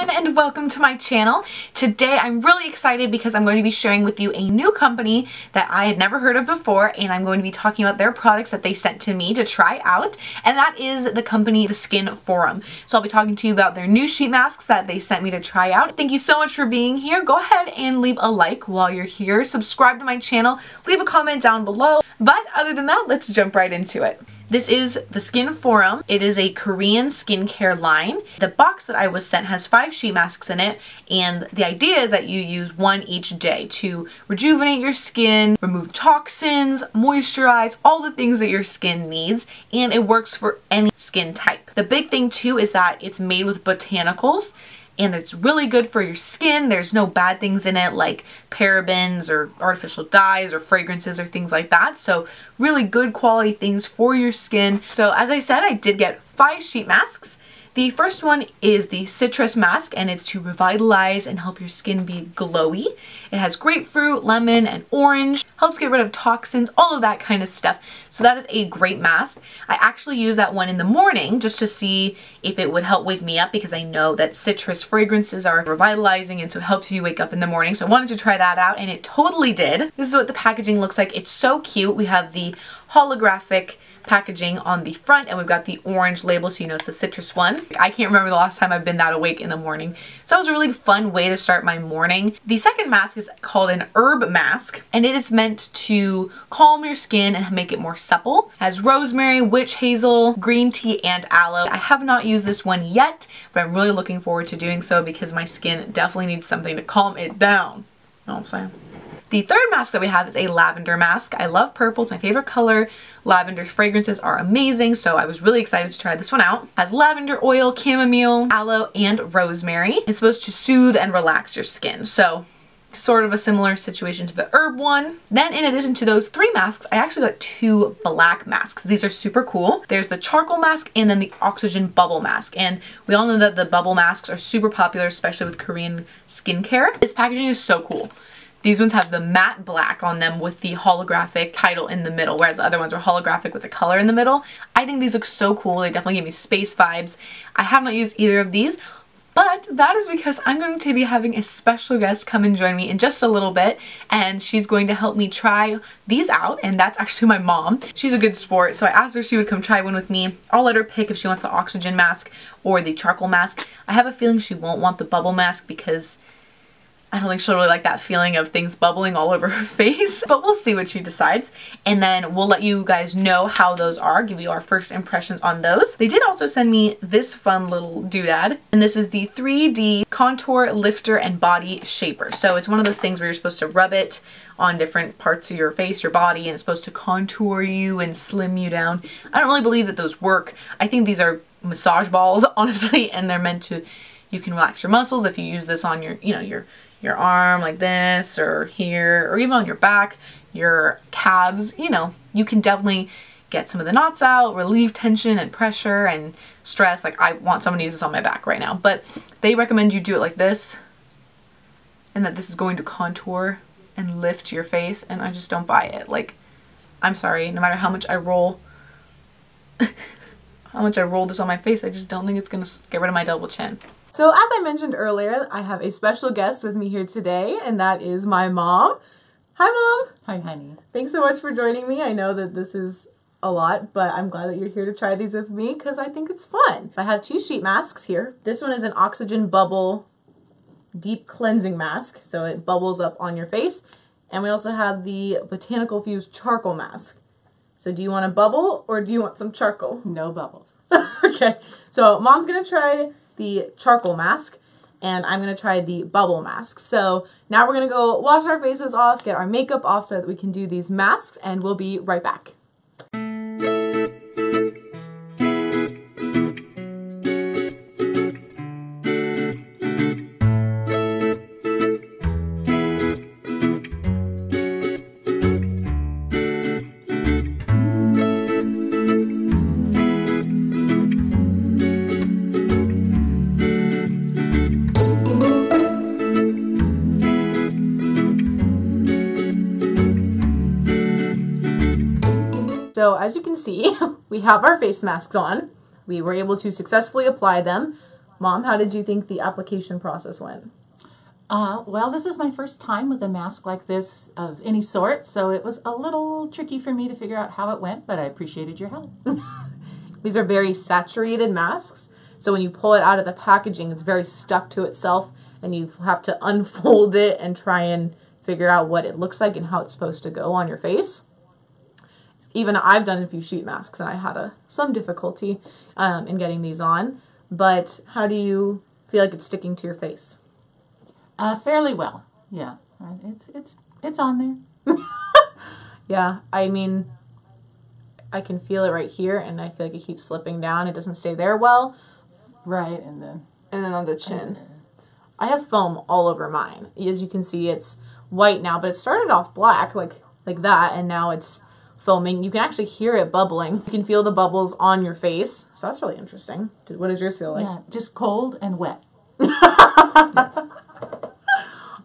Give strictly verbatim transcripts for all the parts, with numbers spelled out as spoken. everyone, and welcome to my channel. Today I'm really excited because I'm going to be sharing with you a new company that I had never heard of before, and I'm going to be talking about their products that they sent to me to try out, and that is the company the SkinForum. So I'll be talking to you about their new sheet masks that they sent me to try out. Thank you so much for being here. Go ahead and leave a like while you're here, subscribe to my channel, leave a comment down below, but other than that, let's jump right into it. This is the SkinForum. It is a Korean skincare line. The box that I was sent has five sheet masks in it, and the idea is that you use one each day to rejuvenate your skin, remove toxins, moisturize, all the things that your skin needs, and it works for any skin type. The big thing too is that it's made with botanicals, and it's really good for your skin. There's no bad things in it like parabens or artificial dyes or fragrances or things like that. So really good quality things for your skin. So as I said, I did get five sheet masks. The first one is the citrus mask, and it's to revitalize and help your skin be glowy. It has grapefruit, lemon, and orange. Helps get rid of toxins, all of that kind of stuff. So that is a great mask. I actually use that one in the morning just to see if it would help wake me up, because I know that citrus fragrances are revitalizing, and so it helps you wake up in the morning. So I wanted to try that out, and it totally did. This is what the packaging looks like. It's so cute. We have the holographic packaging on the front, and we've got the orange label, so you know it's the citrus one. I can't remember the last time I've been that awake in the morning, so that was a really fun way to start my morning. The second mask is called an herb mask, and it is meant to calm your skin and make it more supple. It has rosemary, witch hazel, green tea, and aloe. I have not used this one yet, but I'm really looking forward to doing so because my skin definitely needs something to calm it down. You know what I'm saying? The third mask that we have is a lavender mask. I love purple, it's my favorite color. Lavender fragrances are amazing, so I was really excited to try this one out. It has lavender oil, chamomile, aloe, and rosemary. It's supposed to soothe and relax your skin, so sort of a similar situation to the herb one. Then in addition to those three masks, I actually got two black masks. These are super cool. There's the charcoal mask and then the oxygen bubble mask. And we all know that the bubble masks are super popular, especially with Korean skincare. This packaging is so cool. These ones have the matte black on them with the holographic title in the middle, whereas the other ones are holographic with the color in the middle. I think these look so cool. They definitely give me space vibes. I have not used either of these, but that is because I'm going to be having a special guest come and join me in just a little bit, and she's going to help me try these out, and that's actually my mom. She's a good sport, so I asked her if she would come try one with me. I'll let her pick if she wants the oxygen mask or the charcoal mask. I have a feeling she won't want the bubble mask because I don't think she'll really like that feeling of things bubbling all over her face, but we'll see what she decides. And then we'll let you guys know how those are, give you our first impressions on those. They did also send me this fun little doodad, and this is the three D Contour Lifter and Body Shaper. So it's one of those things where you're supposed to rub it on different parts of your face, your body, and it's supposed to contour you and slim you down. I don't really believe that those work. I think these are massage balls, honestly, and they're meant to, you can relax your muscles if you use this on your, you know, your your arm like this, or here, or even on your back, your calves. You know, you can definitely get some of the knots out, relieve tension and pressure and stress. Like, I want someone to use this on my back right now, but they recommend you do it like this, and that this is going to contour and lift your face, and I just don't buy it. Like, I'm sorry, no matter how much I roll how much I roll this on my face, I just don't think it's gonna get rid of my double chin. So as I mentioned earlier, I have a special guest with me here today, and that is my mom. Hi, Mom. Hi, honey. Thanks so much for joining me. I know that this is a lot, but I'm glad that you're here to try these with me because I think it's fun. I have two sheet masks here. This one is an oxygen bubble deep cleansing mask, so it bubbles up on your face. And we also have the botanical fused charcoal mask. So do you want a bubble or do you want some charcoal? No bubbles. Okay. So Mom's going to try the charcoal mask, and I'm gonna try the bubble mask. So now we're gonna go wash our faces off, get our makeup off so that we can do these masks, and we'll be right back. So as you can see, we have our face masks on. We were able to successfully apply them. Mom, how did you think the application process went? Uh, well, this was my first time with a mask like this of any sort, so it was a little tricky for me to figure out how it went, but I appreciated your help. These are very saturated masks, so when you pull it out of the packaging, it's very stuck to itself, and you have to unfold it and try and figure out what it looks like and how it's supposed to go on your face. Even I've done a few sheet masks, and I had a, some difficulty um, in getting these on, but how do you feel like it's sticking to your face? Uh, fairly well, yeah. It's it's it's on there. Yeah, I mean, I can feel it right here, and I feel like it keeps slipping down. It doesn't stay there well. Right, and then and then on the chin, I have foam all over mine. As you can see, it's white now, but it started off black, like like that, and now it's foaming. You can actually hear it bubbling. You can feel the bubbles on your face. So that's really interesting. What does yours feel like? Yeah, just cold and wet. Yeah.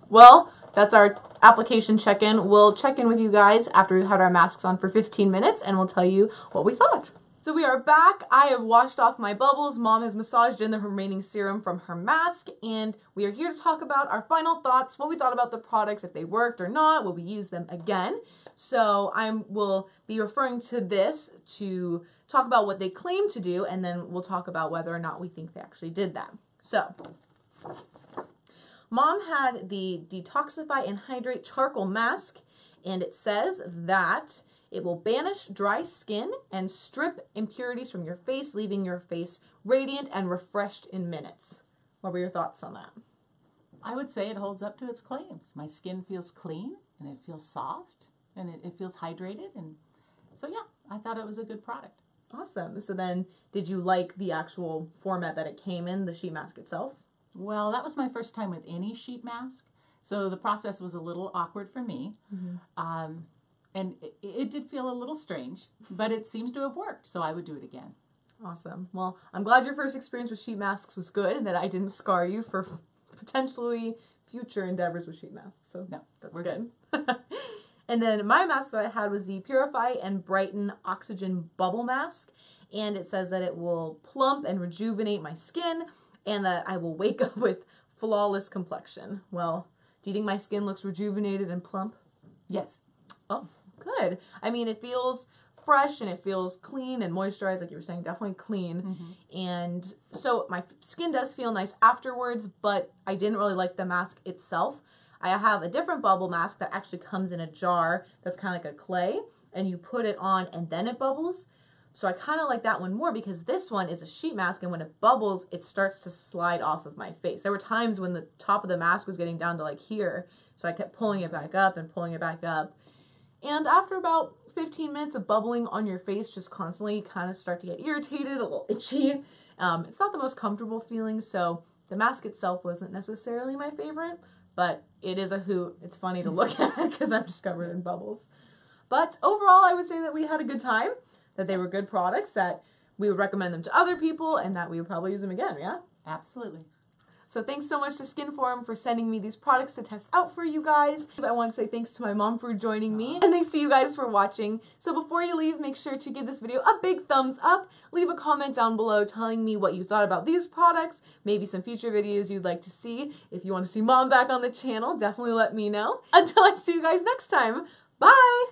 Well, that's our application check-in. We'll check in with you guys after we've had our masks on for fifteen minutes, and we'll tell you what we thought. So we are back. I have washed off my bubbles. Mom has massaged in the remaining serum from her mask, and we are here to talk about our final thoughts, what we thought about the products, if they worked or not, will we use them again? So I will be referring to this to talk about what they claim to do, and then we'll talk about whether or not we think they actually did that. So... Mom had the Detoxify and Hydrate Charcoal Mask, and it says that it will banish dry skin and strip impurities from your face, leaving your face radiant and refreshed in minutes. What were your thoughts on that? I would say it holds up to its claims. My skin feels clean, and it feels soft, and it, it feels hydrated, and so yeah, I thought it was a good product. Awesome. So then, did you like the actual format that it came in, the sheet mask itself? Well, that was my first time with any sheet mask, so the process was a little awkward for me, mm-hmm. um, and it, it did feel a little strange, but it seems to have worked, so I would do it again. Awesome. Well, I'm glad your first experience with sheet masks was good, and that I didn't scar you for potentially future endeavors with sheet masks, so no, that's we're good. good. And then my mask that I had was the Purify and Brighten Oxygen Bubble Mask, and it says that it will plump and rejuvenate my skin, and that I will wake up with flawless complexion. Well, do you think my skin looks rejuvenated and plump? Yes. Oh, good. I mean, it feels fresh, and it feels clean and moisturized, like you were saying, definitely clean. Mm-hmm. And so my skin does feel nice afterwards, but I didn't really like the mask itself. I have a different bubble mask that actually comes in a jar that's kind of like a clay, and you put it on and then it bubbles. So I kind of like that one more, because this one is a sheet mask, and when it bubbles, it starts to slide off of my face. There were times when the top of the mask was getting down to like here, so I kept pulling it back up and pulling it back up. And after about fifteen minutes of bubbling on your face just constantly, you kind of start to get irritated, a little itchy. Um, it's not the most comfortable feeling, so the mask itself wasn't necessarily my favorite, but it is a hoot. It's funny to look at because I'm just covered in bubbles. But overall, I would say that we had a good time, that they were good products, that we would recommend them to other people, and that we would probably use them again, yeah? Absolutely. So thanks so much to SkinForum for sending me these products to test out for you guys. I want to say thanks to my mom for joining me, and thanks to you guys for watching. So before you leave, make sure to give this video a big thumbs up, leave a comment down below telling me what you thought about these products, maybe some future videos you'd like to see. If you want to see Mom back on the channel, definitely let me know. Until I see you guys next time, bye!